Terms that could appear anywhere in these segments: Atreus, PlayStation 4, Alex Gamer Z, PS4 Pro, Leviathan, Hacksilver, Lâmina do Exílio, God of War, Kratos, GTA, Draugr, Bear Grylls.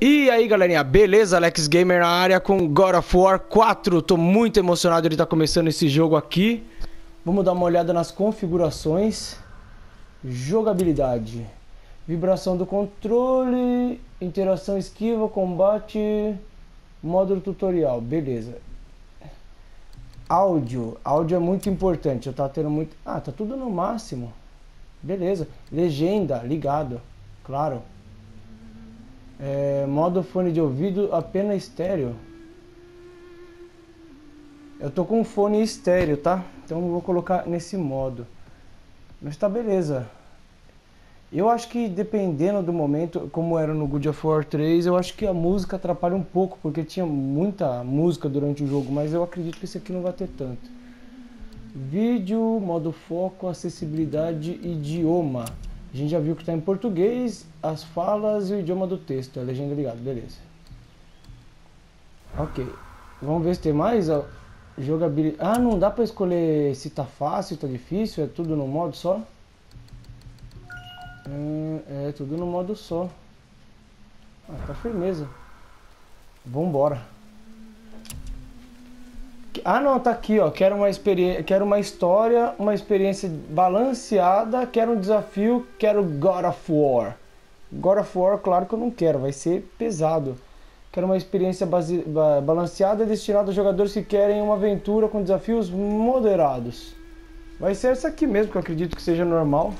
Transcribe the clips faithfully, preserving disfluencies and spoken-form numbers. E aí galerinha, beleza? Alex Gamer na área com God of War quatro. Tô muito emocionado de estar começando esse jogo aqui. Vamos dar uma olhada nas configurações. Jogabilidade, vibração do controle, interação, esquiva, combate, módulo tutorial, beleza. Áudio, áudio é muito importante. Eu tava tendo muito... Ah, tá tudo no máximo. Beleza, legenda, ligado, claro. É, modo fone de ouvido apenas estéreo. Eu tô com fone estéreo, tá? Então eu vou colocar nesse modo. Mas tá beleza. Eu acho que dependendo do momento, como era no God of War três, eu acho que a música atrapalha um pouco, porque tinha muita música durante o jogo, mas eu acredito que esse aqui não vai ter tanto. Vídeo, modo foco, acessibilidade, idioma. A gente já viu que está em português, as falas e o idioma do texto, a legenda ligada, beleza. Ok, vamos ver se tem mais. Jogabilidade. Ah, não dá para escolher se tá fácil, tá difícil, é tudo no modo só? Hum, é tudo no modo só. Ah, tá firmeza. Vambora. Ah não, tá aqui ó, quero uma, experiência, quero uma história, uma experiência balanceada, quero um desafio, quero God of War. God of War, claro que eu não quero, vai ser pesado. Quero uma experiência base, balanceada destinada a jogadores que querem uma aventura com desafios moderados. Vai ser essa aqui mesmo, que eu acredito que seja normal.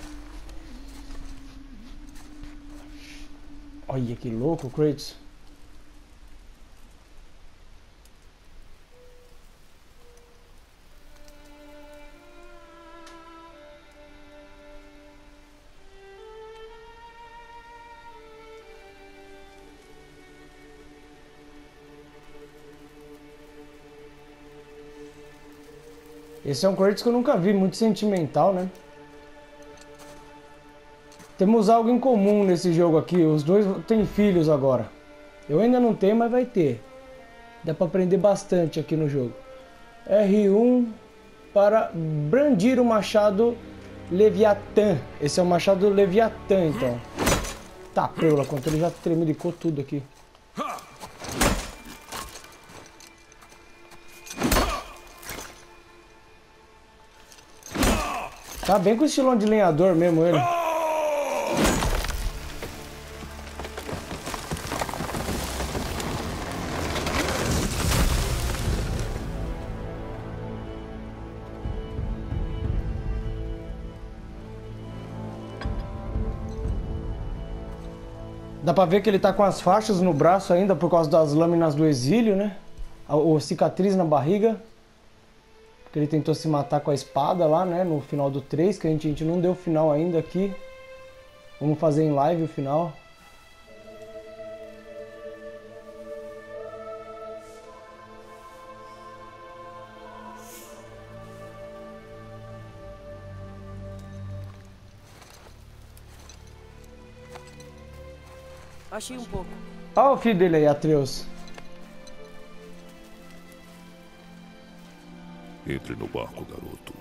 Olha que louco, Kratos. Esse é um Kratos que eu nunca vi, muito sentimental, né? Temos algo em comum nesse jogo aqui, os dois têm filhos agora. Eu ainda não tenho, mas vai ter. Dá pra aprender bastante aqui no jogo. R um para brandir o machado Leviathan. Esse é o machado Leviathan, então. Tá, pula, quanto ele já tremelicou tudo aqui. Tá bem com o estilão de lenhador mesmo ele. Dá pra ver que ele tá com as faixas no braço ainda por causa das lâminas do exílio, né? Ou cicatriz na barriga. Ele tentou se matar com a espada lá, né? No final do três, que a gente, a gente não deu o final ainda aqui. Vamos fazer em live o final. Achei um pouco. Olha o filho dele aí, Atreus. Entre no barco, garoto.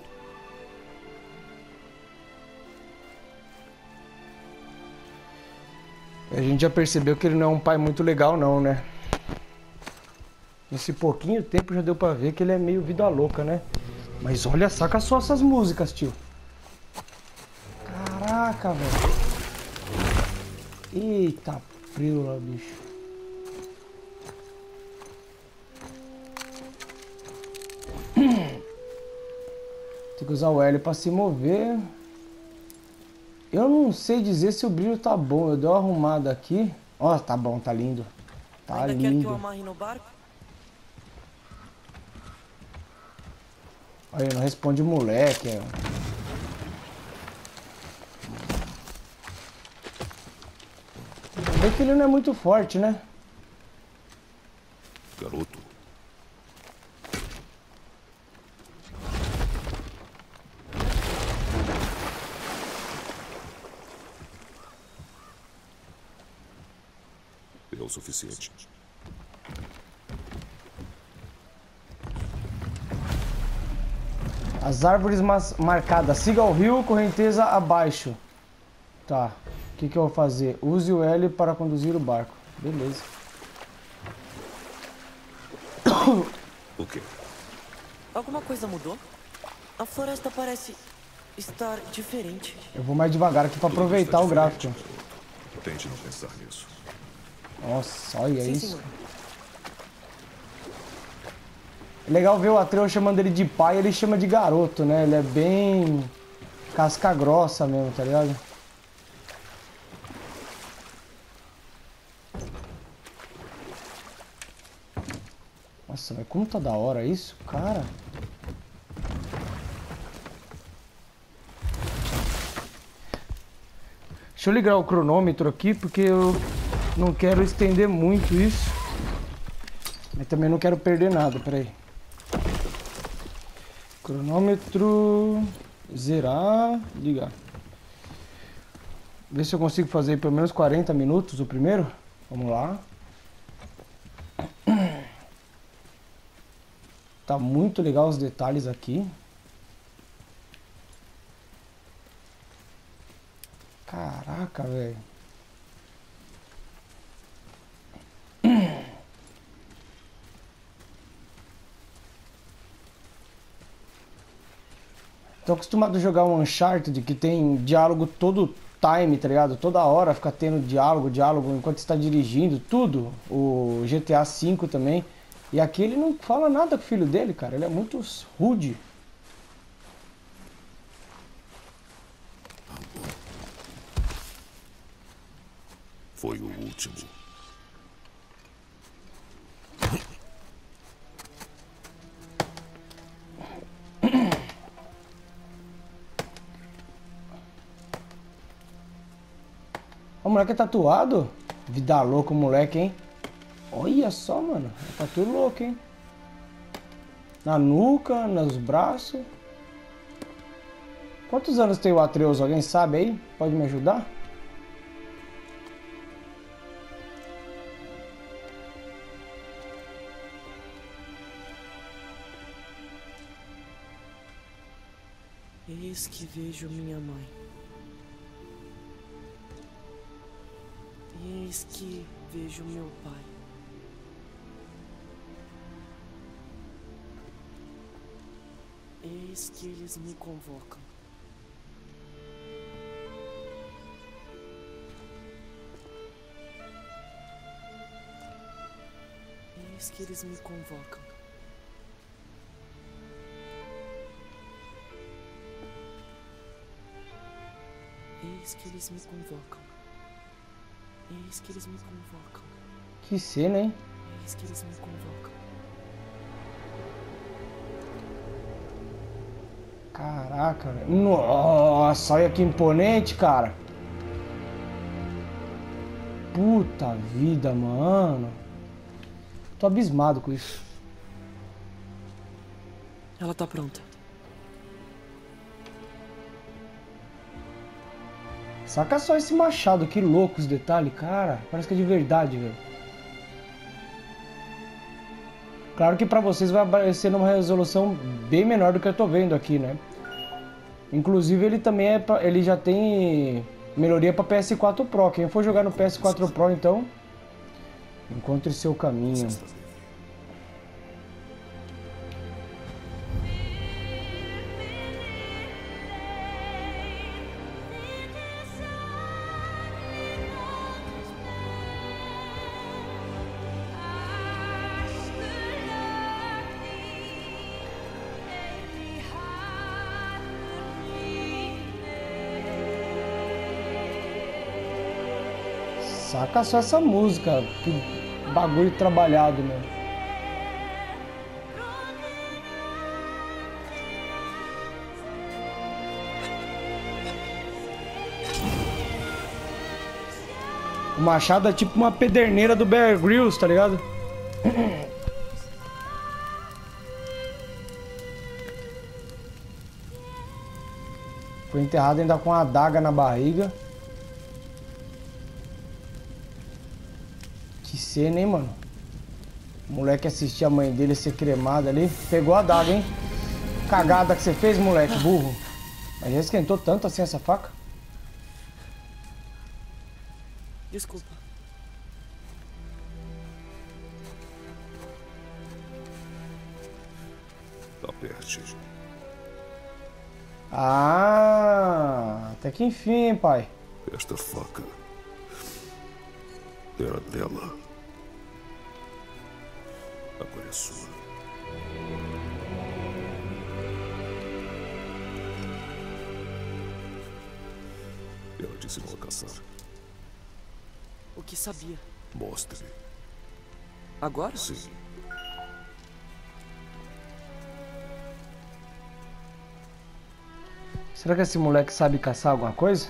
A gente já percebeu que ele não é um pai muito legal não, né? Nesse pouquinho tempo já deu pra ver que ele é meio vida louca, né? Mas olha, saca só essas músicas, tio. Caraca, velho. Eita, prila, bicho. Tem que usar o L para se mover. Eu não sei dizer se o brilho tá bom. Eu dou uma arrumada aqui. Ó, tá bom, tá lindo. Tá ainda lindo. Quer que eu amarre no barco? Aí, não responde moleque. É. Vê que ele não é muito forte, né? Garoto. O suficiente. As árvores marcadas. Siga o rio, correnteza abaixo. Tá. O que, que eu vou fazer? Use o L para conduzir o barco. Beleza. O quê? Alguma coisa mudou? A floresta parece estar diferente. Eu vou mais devagar aqui pra aproveitar o gráfico. Tente não pensar nisso. Nossa, olha Sim, isso. Senhor. É legal ver o Atreus chamando ele de pai, ele chama de garoto, né? Ele é bem casca grossa mesmo, tá ligado? Nossa, mas como tá da hora isso, cara? Deixa eu ligar o cronômetro aqui, porque eu não quero estender muito isso. Mas também não quero perder nada, peraí. Cronômetro... zerar... ligar. Ver se eu consigo fazer pelo menos quarenta minutos o primeiro. Vamos lá. Tá muito legal os detalhes aqui. Caraca, velho. Tô acostumado a jogar um Uncharted que tem diálogo todo time, tá ligado? Toda hora fica tendo diálogo, diálogo enquanto está dirigindo, tudo. O G T A cinco também. E aqui ele não fala nada com o filho dele, cara. Ele é muito rude. Foi o último. O moleque é tatuado? Vida louca o moleque, hein? Olha só, mano. É tatu louco, hein? Na nuca, nos braços. Quantos anos tem o Atreus? Alguém sabe aí? Pode me ajudar? Eis que vejo minha mãe. Eis que vejo meu pai. Eis que eles me convocam. Eis que eles me convocam. Eis que eles me convocam. Eis que eles me convocam. Que cena, hein? Eis que eles me convocam. Caraca, velho. Nossa, olha que imponente, cara. Puta vida, mano. Tô abismado com isso. Ela tá pronta. Saca só esse machado, que louco os detalhes, cara. Parece que é de verdade, velho. Claro que para vocês vai aparecer numa resolução bem menor do que eu tô vendo aqui, né? Inclusive ele também é pra, ele já tem melhoria para P S quatro Pro. Quem for jogar no P S quatro Pro, então encontre seu caminho. Saca só essa música, que bagulho trabalhado, né? O machado é tipo uma pederneira do Bear Grylls, tá ligado? Foi enterrado ainda com uma adaga na barriga. Nem, mano. O moleque assistia a mãe dele ser cremada ali. Pegou a daga, hein? Cagada que você fez, moleque, burro. Mas já esquentou tanto assim essa faca? Desculpa. perde. Ah, até que enfim, pai. Esta faca era dela. Agora é sua. Ela disse não a caçar. O que sabia? Mostre. Agora? Sim. Será que esse moleque sabe caçar alguma coisa?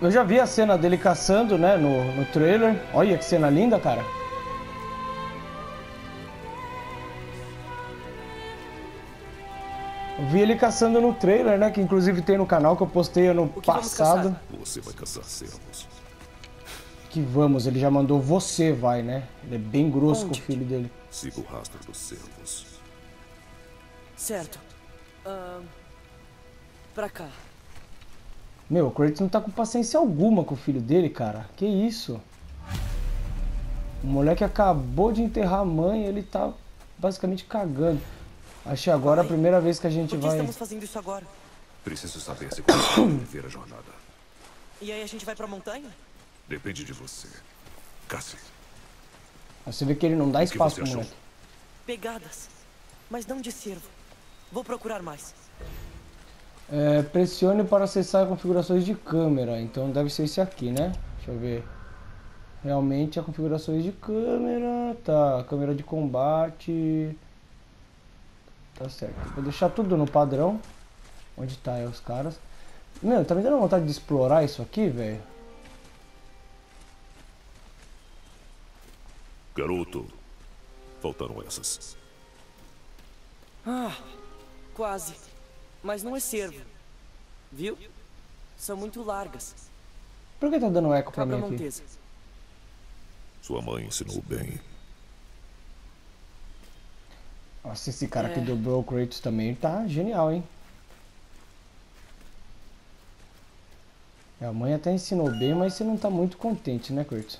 Eu já vi a cena dele caçando, né, no, no trailer. Olha que cena linda, cara. Eu vi ele caçando no trailer, né, que inclusive tem no canal que eu postei ano passado. Você vai caçar servos. Que vamos, ele já mandou você vai, né? Ele é bem grosso Onde? com o filho dele. Siga o rastro dos servos. Certo. Uh, pra cá. Meu, o Kratos não tá com paciência alguma com o filho dele, cara. Que isso? O moleque acabou de enterrar a mãe e ele tá basicamente cagando. Acho que agora é a primeira vez que a gente vai... Por que estamos fazendo isso agora? Preciso saber se consigo viver a jornada. E aí a gente vai pra montanha? Depende de você. Cassie. Você vê que ele não dá espaço pro moleque. Pegadas, mas não de cervo. Vou procurar mais. É, pressione para acessar configurações de câmera. Então deve ser esse aqui, né? Deixa eu ver. Realmente a configurações de câmera. Tá, câmera de combate. Tá certo. Vou deixar tudo no padrão. Onde tá aí os caras. Meu, tá me dando vontade de explorar isso aqui, velho. Garoto, faltaram essas. Ah... Quase, mas não é cervo, viu? São muito largas. Por que tá dando eco pra mim aqui? Sua mãe ensinou bem. Nossa, esse cara é. que dobrou o Kratos também tá genial, hein? A mãe até ensinou bem, mas você não tá muito contente, né, Kratos?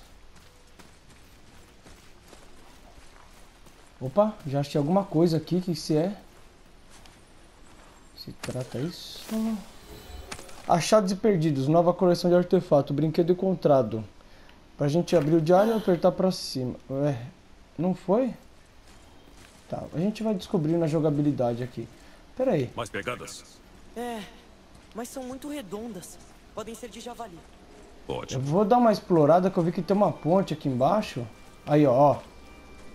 Opa, já achei alguma coisa aqui, o que isso é? Se trata isso... Achados e perdidos, nova coleção de artefato, brinquedo encontrado. Pra gente abrir o diário e apertar pra cima. Ué, não foi? Tá, a gente vai descobrir na jogabilidade aqui. Pera aí. Mais pegadas? É, mas são muito redondas. Podem ser de javali. Ótimo. Eu vou dar uma explorada que eu vi que tem uma ponte aqui embaixo. Aí, ó, ó.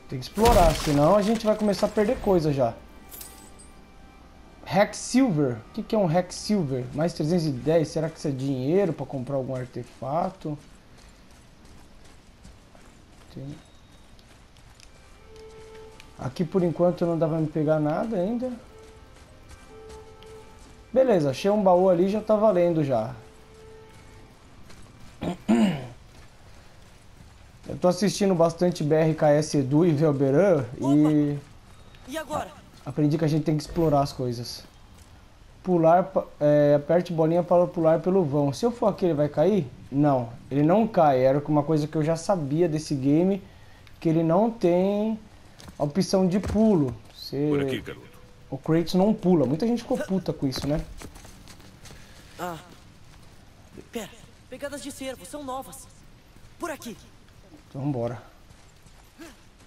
Tem que explorar, senão a gente vai começar a perder coisa já. Hacksilver. O que, que é um Hacksilver? Mais trezentos e dez. Será que isso é dinheiro para comprar algum artefato? Tem... Aqui por enquanto não dá para me pegar nada ainda. Beleza, achei um baú ali, já tá valendo já. Eu tô assistindo bastante B R K S Edu e Velberan e... E agora? Aprendi que a gente tem que explorar as coisas. Pular, é, aperte bolinha para pular pelo vão. Se eu for aqui, ele vai cair? Não, ele não cai. Era uma coisa que eu já sabia desse game, que ele não tem a opção de pulo. Você... Por aqui, garoto. O Kratos não pula. Muita gente ficou puta com isso, né? Ah, pera. Pegadas de cervo são novas. Por aqui. Então, vambora.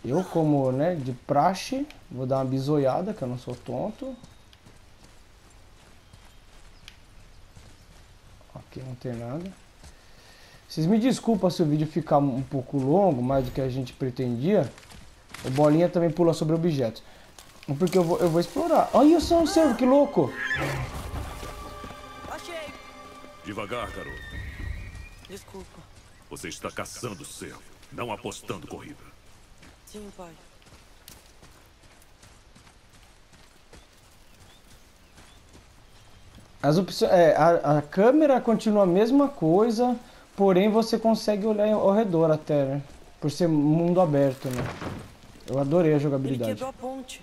Eu, como, né, de praxe, vou dar uma bisoiada, que eu não sou tonto. Aqui não tem nada. Vocês me desculpam se o vídeo ficar um pouco longo, mais do que a gente pretendia. O bolinha também pula sobre objetos. Porque eu vou, eu vou explorar. Olha só um servo, que louco! Achei! Devagar, garoto. Desculpa. Você está caçando servo, não apostando corrida. Sim, pai. As opções, é, a, a câmera continua a mesma coisa, porém você consegue olhar ao redor até, né? Por ser mundo aberto, né? Eu adorei a jogabilidade. Ele quebrou a ponte.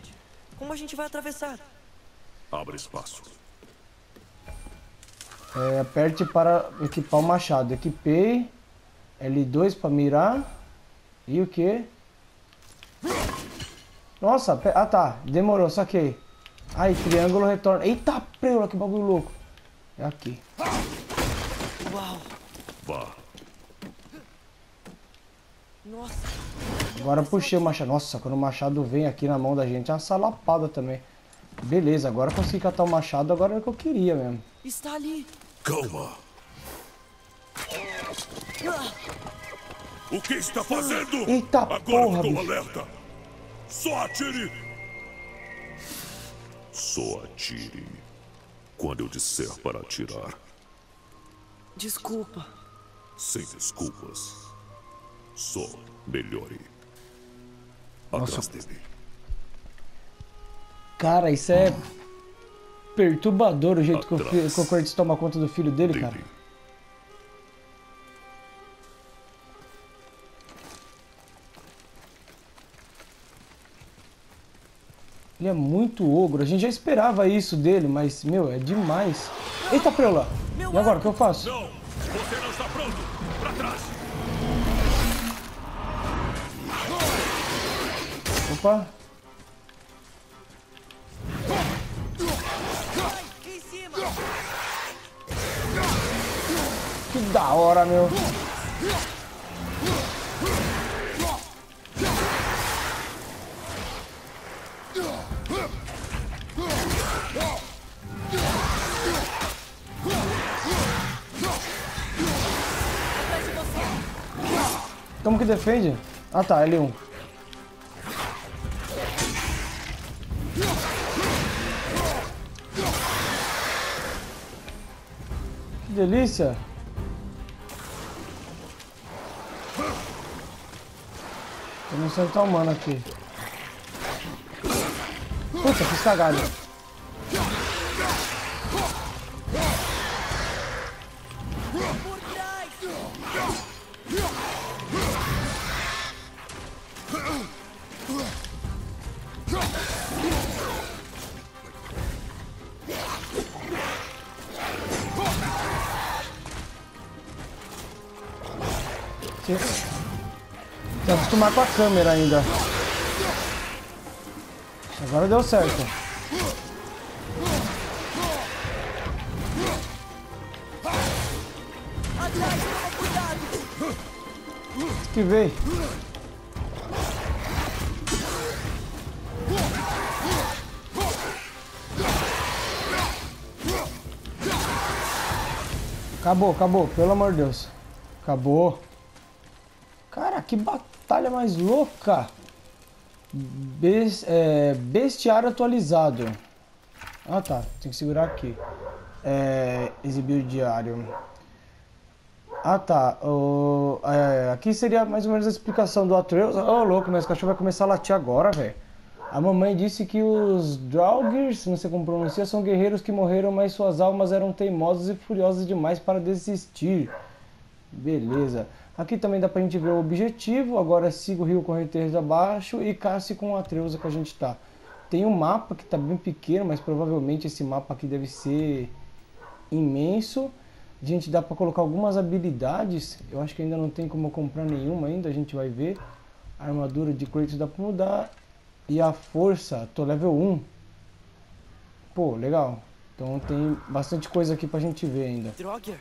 Como a gente vai atravessar? Abra espaço. É, aperte para equipar o machado. Equipei. L dois para mirar. E o que? Nossa, ah tá, demorou, saquei. Aí, triângulo retorna. Eita, preula, que bagulho louco. É aqui. Uau. Nossa. Agora puxei o machado. Nossa, quando o machado vem aqui na mão da gente, é uma salapada também. Beleza, agora consegui catar o machado, agora é o que eu queria mesmo. Está ali. Calma. O que está fazendo? Eita, agora porra, estou alerta. Só atire. Só atire quando eu disser para atirar. Desculpa. Sem desculpas. Só melhore. Atrás dele. Cara, isso é perturbador o jeito Atrás que o, que o Curtis toma conta do filho dele, dele, cara. Ele é muito ogro. A gente já esperava isso dele, mas, meu, é demais. Eita, preula! E agora, o que eu faço? Não, você não está pronto. Pra trás. Opa. Que da hora, meu. Como que defende? Ah tá, L um. Que delícia. Tem um centro humano aqui. Puta, que cagada. Tem que acostumar com a câmera ainda. Agora deu certo. Que veio. Acabou, acabou, pelo amor de Deus. Acabou. Cara, que batalha mais louca. Bes, é, bestiário atualizado. Ah tá, tem que segurar aqui. É, exibir o diário. Ah tá, o, é, aqui seria mais ou menos a explicação do Atreus. Ô oh, louco, mas o cachorro vai começar a latir agora, velho. A mamãe disse que os Draugr, não sei como pronuncia, são guerreiros que morreram, mas suas almas eram teimosas e furiosas demais para desistir. Beleza. Aqui também dá pra gente ver o objetivo. Agora siga o rio correnteza abaixo e caça com a Atreusa que a gente tá. Tem um mapa que tá bem pequeno, mas provavelmente esse mapa aqui deve ser imenso. A gente dá pra colocar algumas habilidades. Eu acho que ainda não tem como comprar nenhuma ainda, a gente vai ver. A armadura de Kratos dá pra mudar. E a força, tô level um. Pô, legal. Então tem bastante coisa aqui pra gente ver ainda. Droga.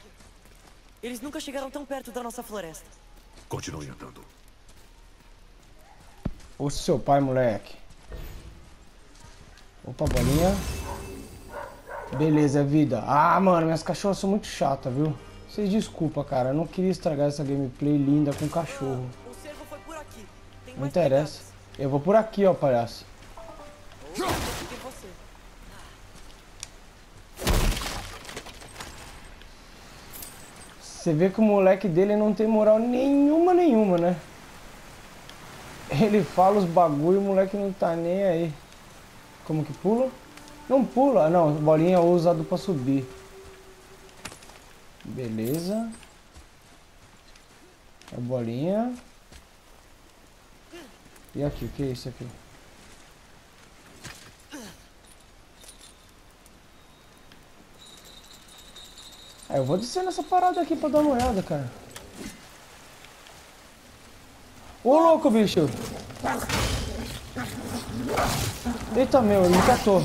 Eles nunca chegaram tão perto da nossa floresta. Continue andando. Ô seu pai, moleque. Opa, bolinha. Beleza, é vida. Ah, mano, minhas cachorras são muito chatas, viu? Vocês desculpa, cara. Eu não queria estragar essa gameplay linda com cachorro. Não, o cervo foi por aqui. Tem não interessa. Pegadas. Eu vou por aqui, ó, palhaço. Oh. Você vê que o moleque dele não tem moral nenhuma, nenhuma, né? Ele fala os bagulho e o moleque não tá nem aí. Como que pula? Não pula. Não, bolinha usado pra subir. Beleza. A bolinha. E aqui, o que é isso aqui? Ah, eu vou descer nessa parada aqui pra dar uma olhada, cara. Ô, louco, bicho! Eita, meu, ele me catou.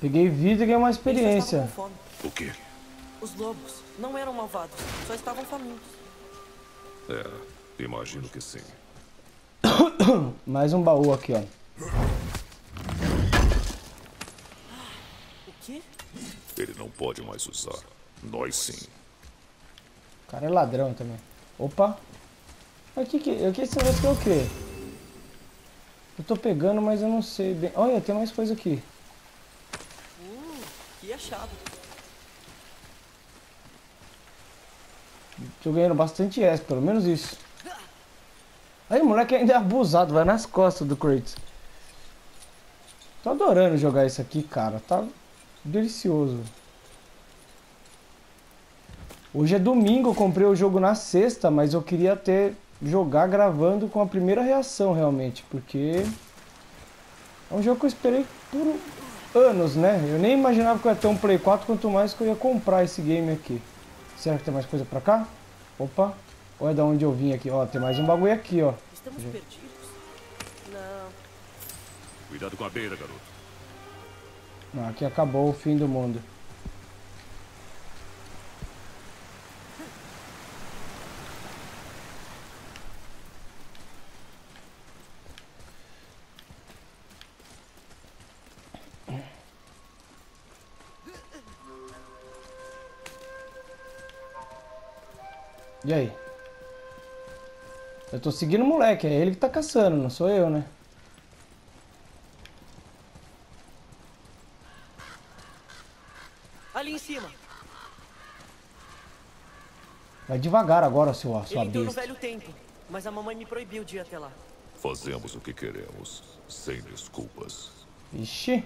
Peguei vida e ganhei uma experiência. O quê? Os lobos não eram malvados, só estavam famintos. É, imagino que sim. Mais um baú aqui, ó. O quê? Ele não pode mais usar. Nós sim. O cara é ladrão também. Opa! O que que é esse negócio que é o quê? Eu tô pegando, mas eu não sei bem. Olha, tem mais coisa aqui. Uh, que achado. Tô ganhando bastante S, pelo menos isso. Aí o moleque ainda é abusado, vai nas costas do Kratos. Tô adorando jogar isso aqui, cara. Tá delicioso. Hoje é domingo, eu comprei o jogo na sexta, mas eu queria ter jogar gravando com a primeira reação, realmente. Porque é um jogo que eu esperei por anos, né? Eu nem imaginava que eu ia ter um Play quatro, quanto mais que eu ia comprar esse game aqui. Será que tem mais coisa pra cá? Opa. Olha da onde eu vim aqui, ó, tem mais um bagulho aqui, ó. Estamos perdidos? Não. Cuidado com a beira, garoto. Ah, aqui acabou o fim do mundo. E aí? Eu tô seguindo o moleque, é ele que tá caçando, não sou eu, né? Ali em cima. Vai devagar agora, seu sua besta. Ele entrou no velho tempo, mas a mamãe me proibiu de ir até lá. Fazemos o que queremos, sem desculpas. Ixi.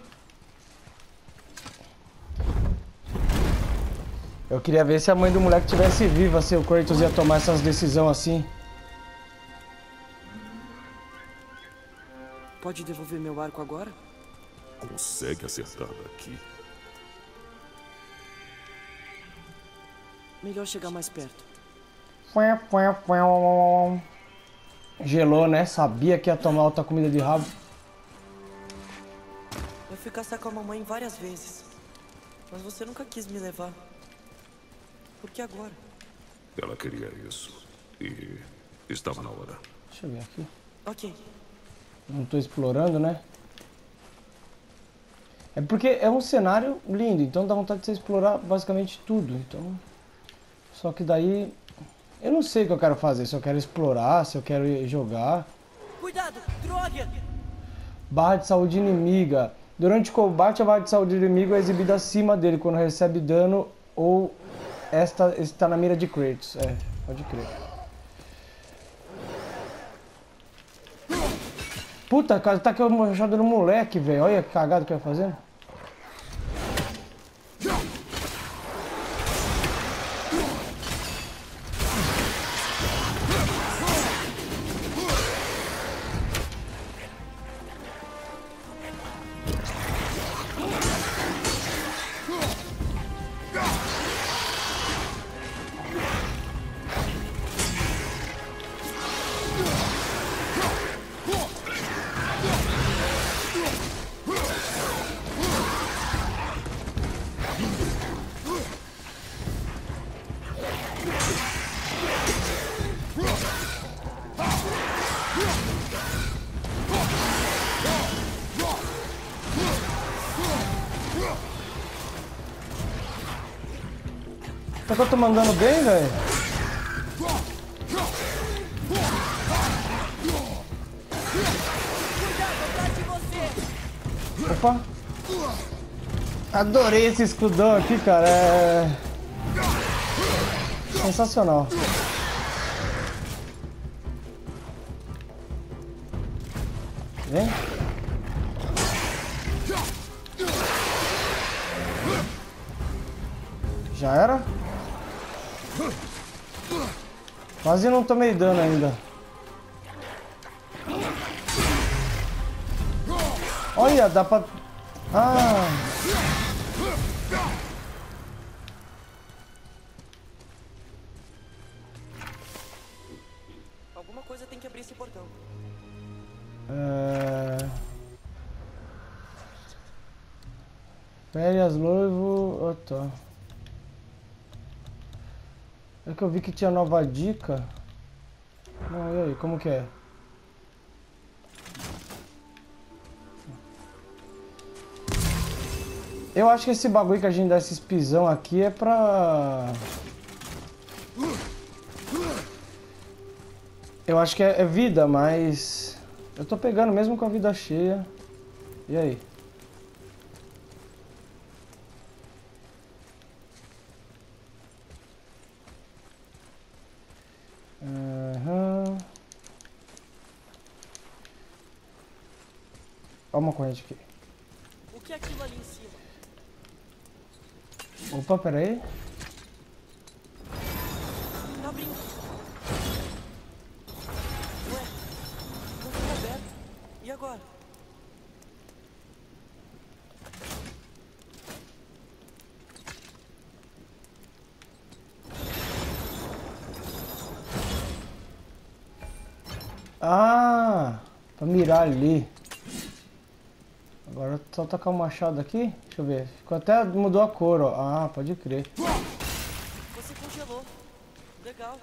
Eu queria ver se a mãe do moleque tivesse viva, se o Kratos ia tomar essas decisões assim. Pode devolver meu arco agora? Consegue acertar daqui? Melhor chegar mais perto. Gelou, né? Sabia que ia tomar outra comida de rabo. Eu fui caçar com a mamãe várias vezes. Mas você nunca quis me levar. Por que agora? Ela queria isso. E estava na hora. Deixa eu ver aqui. Ok. Não tô explorando, né? É porque é um cenário lindo, então dá vontade de você explorar basicamente tudo. Então, só que daí eu não sei o que eu quero fazer, se eu quero explorar, se eu quero jogar. Cuidado, droga! Barra de saúde inimiga. Durante o combate, a barra de saúde inimigo é exibida acima dele quando recebe dano ou esta está na mira de Kratos. É, pode crer. Puta, cara, tá aqui o machado no moleque, velho. Olha que cagado que eu ia fazendo. Será que eu tô mandando bem, velho? Opa! Adorei esse escudão aqui, cara. É... sensacional. Vem. Já era? Quase não tomei dano ainda. Olha, dá pra... Ah... Alguma coisa tem que abrir esse portão. É... Férias, noivo... Oh, tá. É que eu vi que tinha nova dica. Não, e aí, como que é? Eu acho que esse bagulho que a gente dá esses pisão aqui é pra... Eu acho que é, é vida, mas... Eu tô pegando mesmo com a vida cheia. E aí? Uhum. Olha uma corrente aqui. O que é aquilo ali em cima? Opa, pera aí. Tá abrindo. Ué, não tá aberto. E agora? Ah, pra mirar ali. Agora só tacar o machado aqui. Deixa eu ver. Ficou até... mudou a cor, ó. Ah, pode crer. Você congelou. Legal.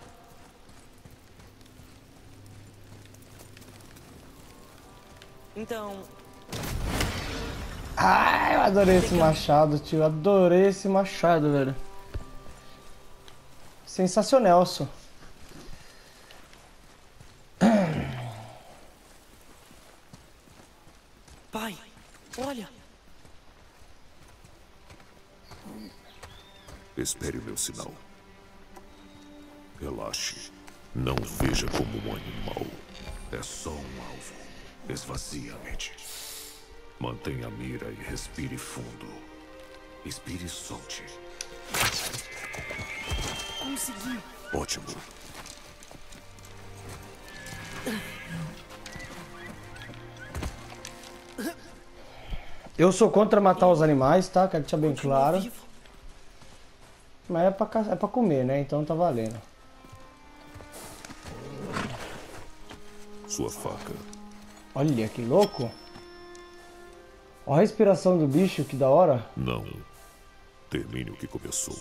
Então... Ah, eu adorei esse machado, tio. Adorei esse machado, velho. Sensacional, só. Pai, olha. Espere o meu sinal. Relaxe. Não veja como um animal. É só um alvo. Esvazie a mente. Mantenha a mira e respire fundo. Inspire e solte. Consegui. Ótimo. Eu sou contra matar os animais, tá? Quero deixar bem claro. Mas é pra, é pra comer, né? Então tá valendo. Sua faca. Olha que louco. Olha a respiração do bicho, que da hora. Não. Termine o que começou.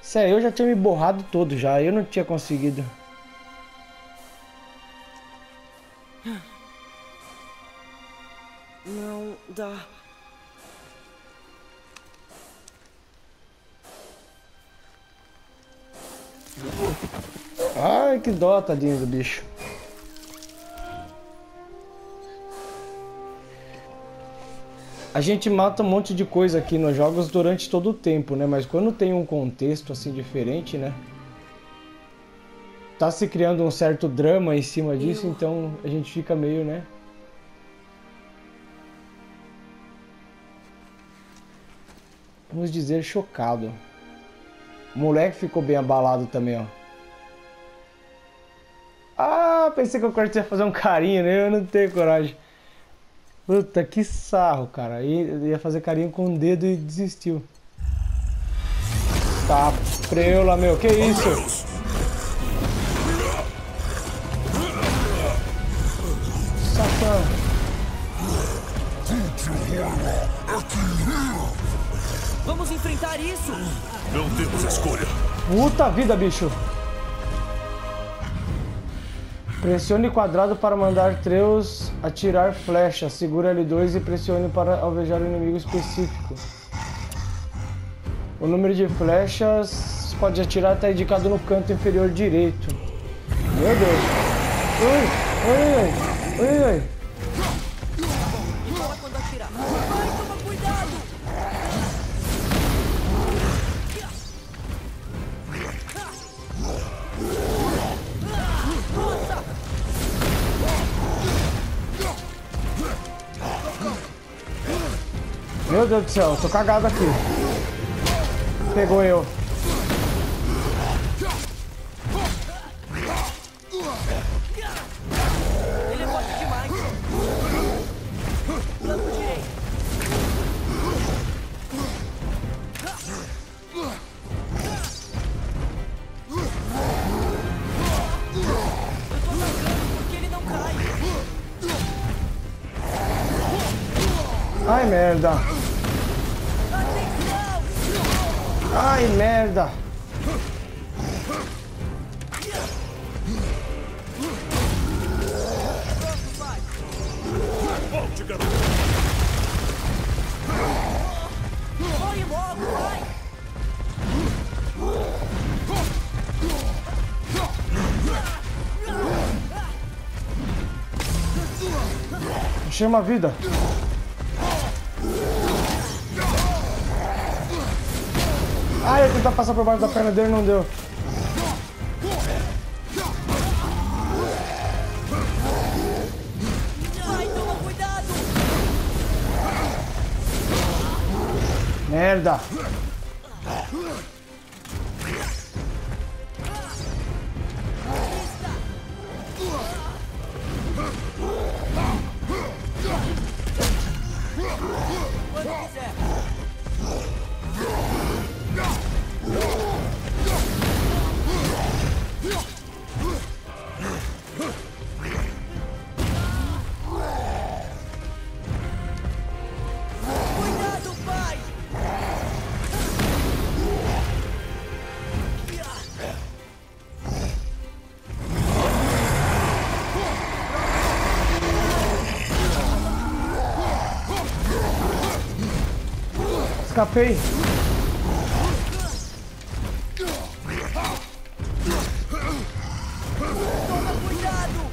Sério, eu já tinha me borrado todo já. Eu não tinha conseguido. Não dá. Ai, que dó, tadinho do bicho. A gente mata um monte de coisa aqui nos jogos durante todo o tempo, né? Mas quando tem um contexto assim diferente, né? Tá se criando um certo drama em cima disso, então a gente fica meio, né? Vamos dizer, chocado. O moleque ficou bem abalado também, ó. Ah, pensei que o corte ia fazer um carinho, né? Eu não tenho coragem. Puta, que sarro, cara. Eu ia fazer carinho com o dedo e desistiu. Tá, preula, meu. Que isso? Satã. Vamos enfrentar isso! Não temos escolha. Puta vida, bicho! Pressione quadrado para mandar Atreus atirar flecha. Segura L dois e pressione para alvejar um inimigo específico. O número de flechas pode atirar está indicado no canto inferior direito. Meu Deus! Ui! Ui! Ui! Ui! Ui. Meu Deus do céu, eu tô cagado aqui. Pegou eu. Ele é forte demais. Flanco direito. Ai, merda. Ai, merda. Volte, garoto. Vai logo, vai. Achei uma vida. Ah, eu ia tentar passar por baixo da perna dele, não deu. Ai, toma cuidado! Merda! Escapei. Toma cuidado.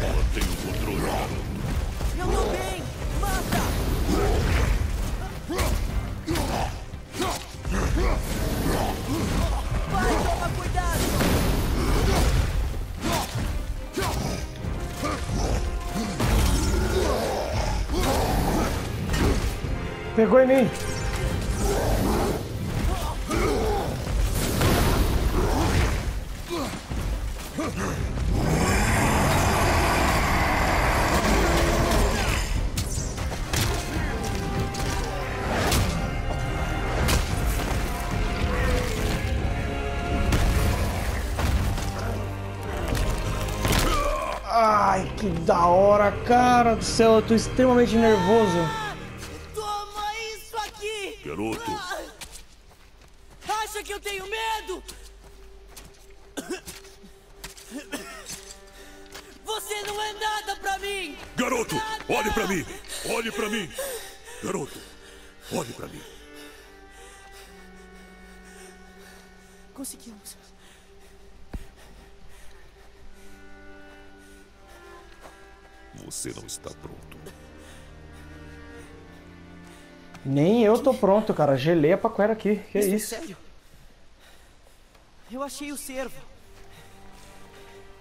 Ela tem o controle. Não tô bem. Mata. Vai, toma cuidado. Pegou em mim. Ai, que da hora, cara do céu, eu tô extremamente nervoso. Garoto. Acha que eu tenho medo? Você não é nada pra mim! Garoto, nada. Olhe pra mim! Olhe pra mim! Garoto, olhe pra mim! Conseguimos. Você não está pronto. Nem eu tô pronto, cara. Gelei a paquera aqui. Que isso? É isso? Sério? Eu achei o cervo.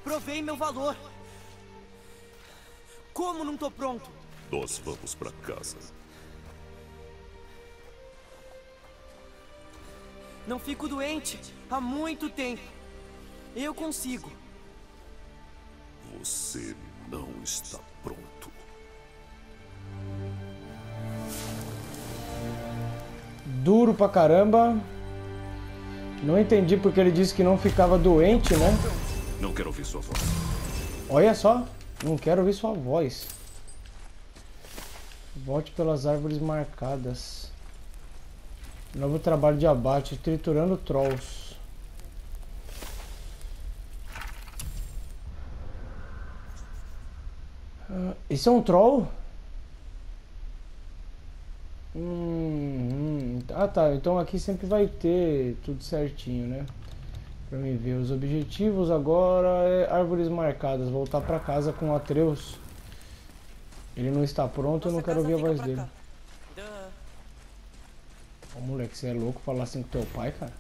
Provei meu valor. Como não tô pronto? Nós vamos pra casa. Não fico doente há muito tempo. Eu consigo. Você não está pronto. Duro pra caramba. Não entendi porque ele disse que não ficava doente, né? Não quero ouvir sua voz. Olha só, não quero ouvir sua voz. Volte pelas árvores marcadas. Novo trabalho de abate, triturando trolls. Ah, esse é um troll? Hum, hum. Ah, tá, então aqui sempre vai ter tudo certinho, né? Pra mim ver os objetivos agora é árvores marcadas, voltar pra casa com o Atreus. Ele não está pronto, eu não quero ouvir a voz dele. Ô, moleque, você é louco falar assim com teu pai, cara?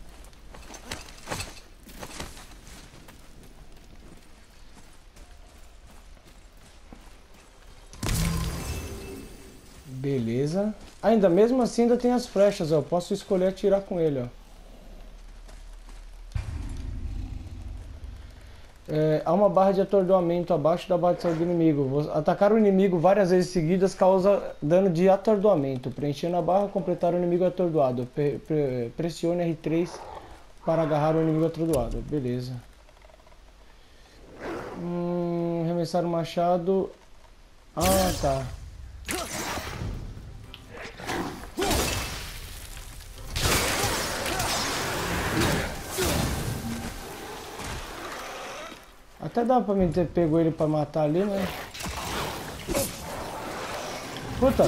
Beleza. Ainda mesmo assim ainda tem as flechas, ó. Eu posso escolher atirar com ele, ó. É, há uma barra de atordoamento abaixo da barra de saúde do inimigo. Atacar o inimigo várias vezes seguidas causa dano de atordoamento. Preenchendo a barra, completar o inimigo atordoado. Pre pre pressione R três para agarrar o inimigo atordoado. Beleza. Hum, arremessar o machado. Ah, tá. Até dá pra mim ter pego ele pra matar ali, né? Puta!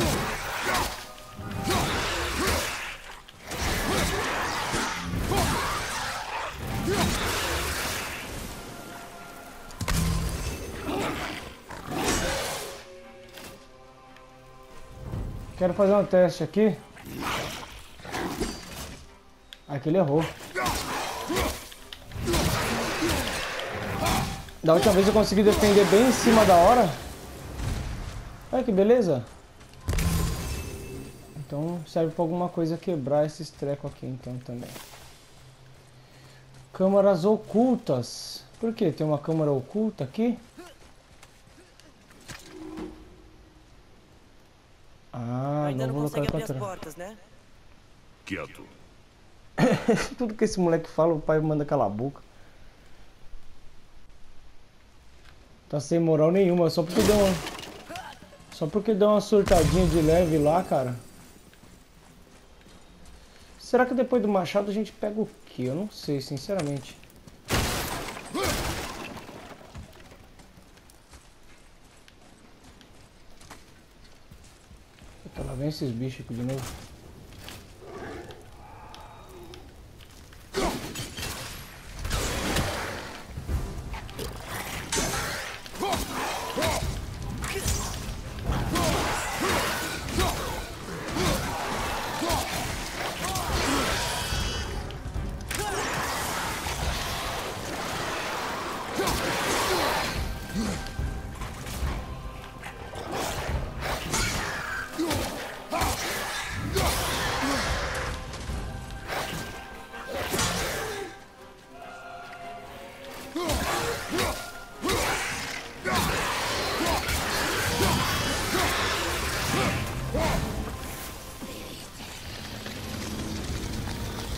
Quero fazer um teste aqui. Aqui ele errou. Da última vez eu consegui defender bem em cima da hora. Olha que beleza. Então serve pra alguma coisa quebrar esses trecos aqui então também. Câmaras ocultas. Por que? Tem uma câmara oculta aqui? Ah, ainda não vou colocar pra trás. Né? Quieto. Tudo que esse moleque fala, o pai manda calar a boca. Tá sem moral nenhuma, só porque deu uma... Só porque deu uma surtadinha de leve lá, cara. Será que depois do machado a gente pega o quê? Eu não sei, sinceramente. Puta, lá vem esses bichos aqui de novo.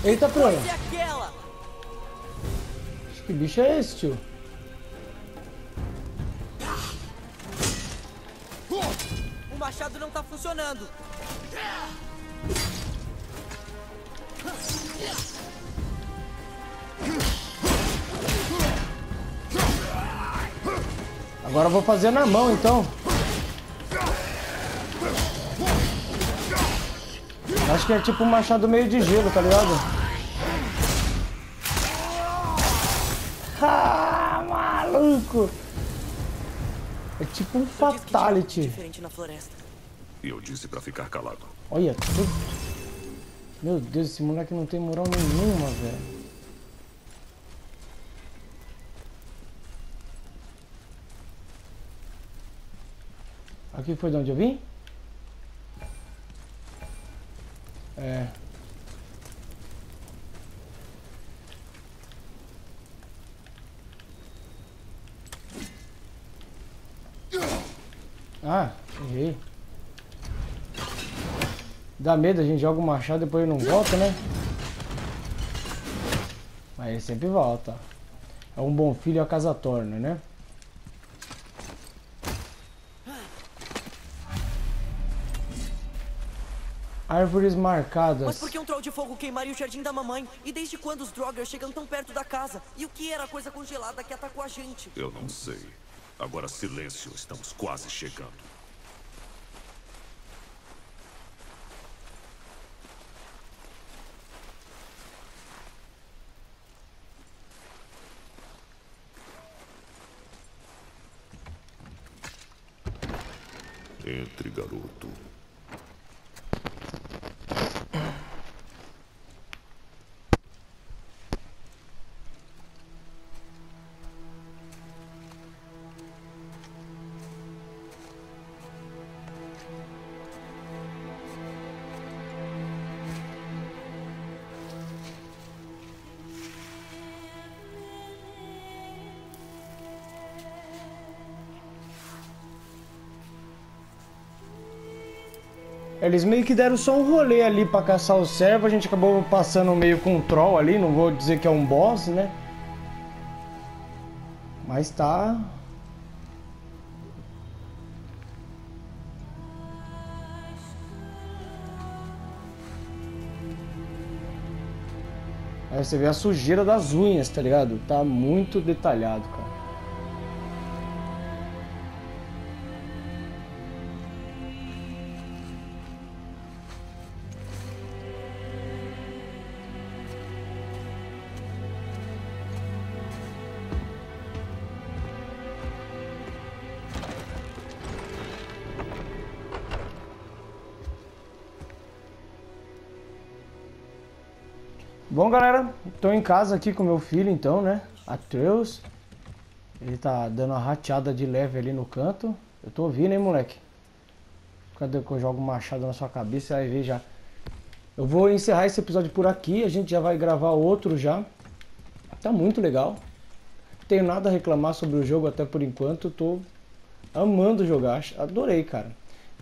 Eita, prona! Que bicho é esse, tio? O machado não tá funcionando. Agora eu vou fazer na mão, então. Acho que é tipo um machado meio de gelo, tá ligado? Ah, maluco! É tipo um fatality. Eu disse pra ficar calado. Olha tudo. Meu Deus, esse moleque não tem moral nenhuma, velho. Aqui foi de onde eu vim? É. Ah, errei. Dá medo, a gente joga o machado e depois ele não volta, né? Mas ele sempre volta. É um bom filho a casa torna, né? Árvores marcadas. Mas por que um troll de fogo queimaria o jardim da mamãe? E desde quando os Draugr chegam tão perto da casa? E o que era a coisa congelada que atacou a gente? Eu não sei. Agora silêncio, estamos quase chegando. Entre, garoto. Eles meio que deram só um rolê ali pra caçar o servo. A gente acabou passando meio com um troll ali. Não vou dizer que é um boss, né? Mas tá... Aí você vê a sujeira das unhas, tá ligado? Tá muito detalhado, cara. Bom, galera, tô em casa aqui com meu filho, então, né? Atreus. Ele tá dando uma rateada de leve ali no canto. Eu tô ouvindo, hein, moleque? Cadê que eu jogo machado na sua cabeça? Aí vê já. Eu vou encerrar esse episódio por aqui. A gente já vai gravar outro já. Tá muito legal. Tenho nada a reclamar sobre o jogo até por enquanto. Tô amando jogar. Adorei, cara.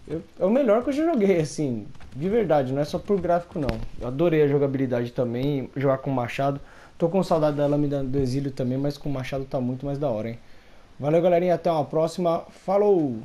Eu, é o melhor que eu já joguei, assim, de verdade, não é só por gráfico não. Eu adorei a jogabilidade também, jogar com machado. Tô com saudade da Lâmina do Exílio também, mas com machado tá muito mais da hora, hein. Valeu, galerinha, até uma próxima. Falou!